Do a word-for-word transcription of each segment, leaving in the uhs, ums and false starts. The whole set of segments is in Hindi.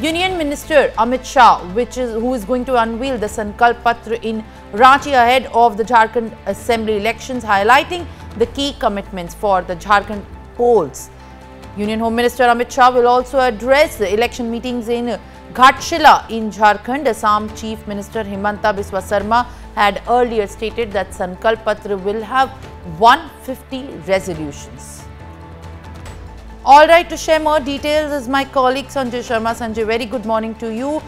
Union Minister Amit Shah, which is who is going to unveil the Sankalp Patra in Ranchi ahead of the Jharkhand Assembly elections, highlighting the key commitments for the Jharkhand polls. Union Home Minister Amit Shah will also address the election meetings in Ghatshila in Jharkhand. Assam Chief Minister Himanta Biswa Sarma had earlier stated that Sankalp Patra will have one hundred fifty resolutions. All right, to share more details is my colleague Sanje Sharma. Sanjay, very good morning to you.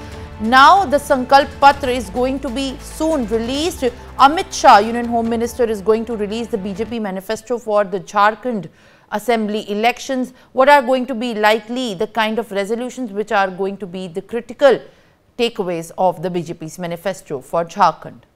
Now the Sankalp Patra is going to be soon released. Amit Shah, Union Home Minister, is going to release the B J P manifesto for the Jharkhand Assembly elections. What are going to be likely the kind of resolutions which are going to be the critical takeaways of the B J P's manifesto for Jharkhand?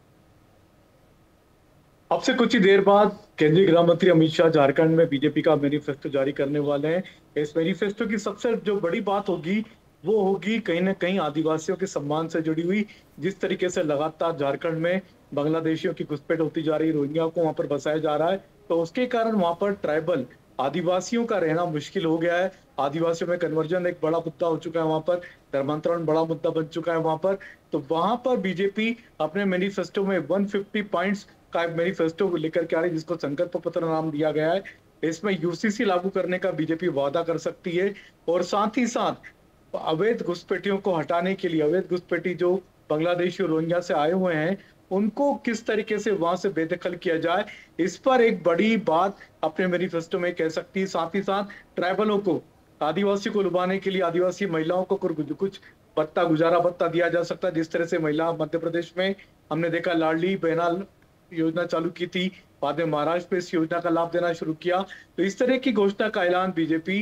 अब से कुछ ही देर बाद केंद्रीय गृह मंत्री अमित शाह झारखंड में बीजेपी का मैनिफेस्टो जारी करने वाले हैं। इस मैनिफेस्टो की सबसे जो बड़ी बात होगी वो होगी कहीं ना कहीं आदिवासियों के सम्मान से जुड़ी हुई। जिस तरीके से लगातार झारखंड में बांग्लादेशियों की घुसपैठ होती जा रही, रोहिंग्या को वहां पर बसाया जा रहा है, तो उसके कारण वहां पर ट्राइबल आदिवासियों का रहना मुश्किल हो गया है। आदिवासियों में कन्वर्जन एक बड़ा मुद्दा हो चुका है, वहां पर धर्मांतरण बड़ा मुद्दा बन चुका है वहां पर। तो वहां पर बीजेपी अपने मैनिफेस्टो में एक सौ पचास पॉइंट्स का मैनिफेस्टो लेकर के आ रही है, जिसको संकल्प पत्र नाम दिया गया है। इसमें यूसीसी लागू करने का बीजेपी वादा कर सकती है और साथ ही साथ अवैध घुसपैठियों को हटाने के लिए, अवैध घुसपैठी जो बांग्लादेशी और रोहिंग्या से आए हुए हैं उनको किस तरीके से वहां से बेदखल किया जाए, इस पर एक बड़ी बात अपने मैनिफेस्टो में कह सकती है। साथ ही साथ ट्राइबलों को, आदिवासी को लुभाने के लिए आदिवासी महिलाओं को कुछ भत्ता, गुजारा भत्ता दिया जा सकता है। जिस तरह से महिला मध्य प्रदेश में हमने देखा लाडली बहना योजना चालू की थी, बाद में महाराष्ट्र में इस योजना का लाभ देना शुरू किया, तो इस तरह की घोषणा का ऐलान बीजेपी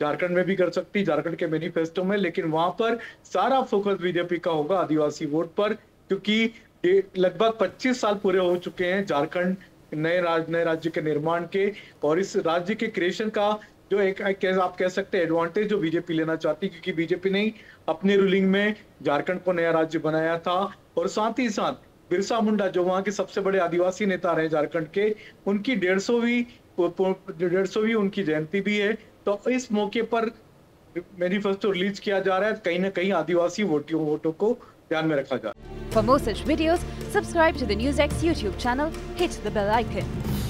झारखंड में भी कर सकती है झारखंड के मैनिफेस्टो में। लेकिन वहां पर सारा फोकस बीजेपी का होगा आदिवासी वोट पर, क्योंकि लगभग पच्चीस साल पूरे हो चुके हैं झारखंड नए राज नए राज्य के निर्माण के, और इस राज्य के क्रिएशन का जो एक आप कह सकते हैं एडवांटेज जो बीजेपी लेना चाहती, क्योंकि बीजेपी ने अपने रूलिंग में झारखंड को नया राज्य बनाया था। और साथ ही साथ बिरसा मुंडा जो वहाँ के सबसे बड़े आदिवासी नेता रहे झारखंड के, उनकी डेढ़ सौवीं डेढ़ सौवीं उनकी जयंती भी है, तो इस मौके पर मैनिफेस्टो रिलीज किया जा रहा है। कहीं ना कहीं आदिवासी वोटियों वोटों को ध्यान में रखा जा रहा है। For more such videos, subscribe to the NewsX YouTube channel, hit the bell icon.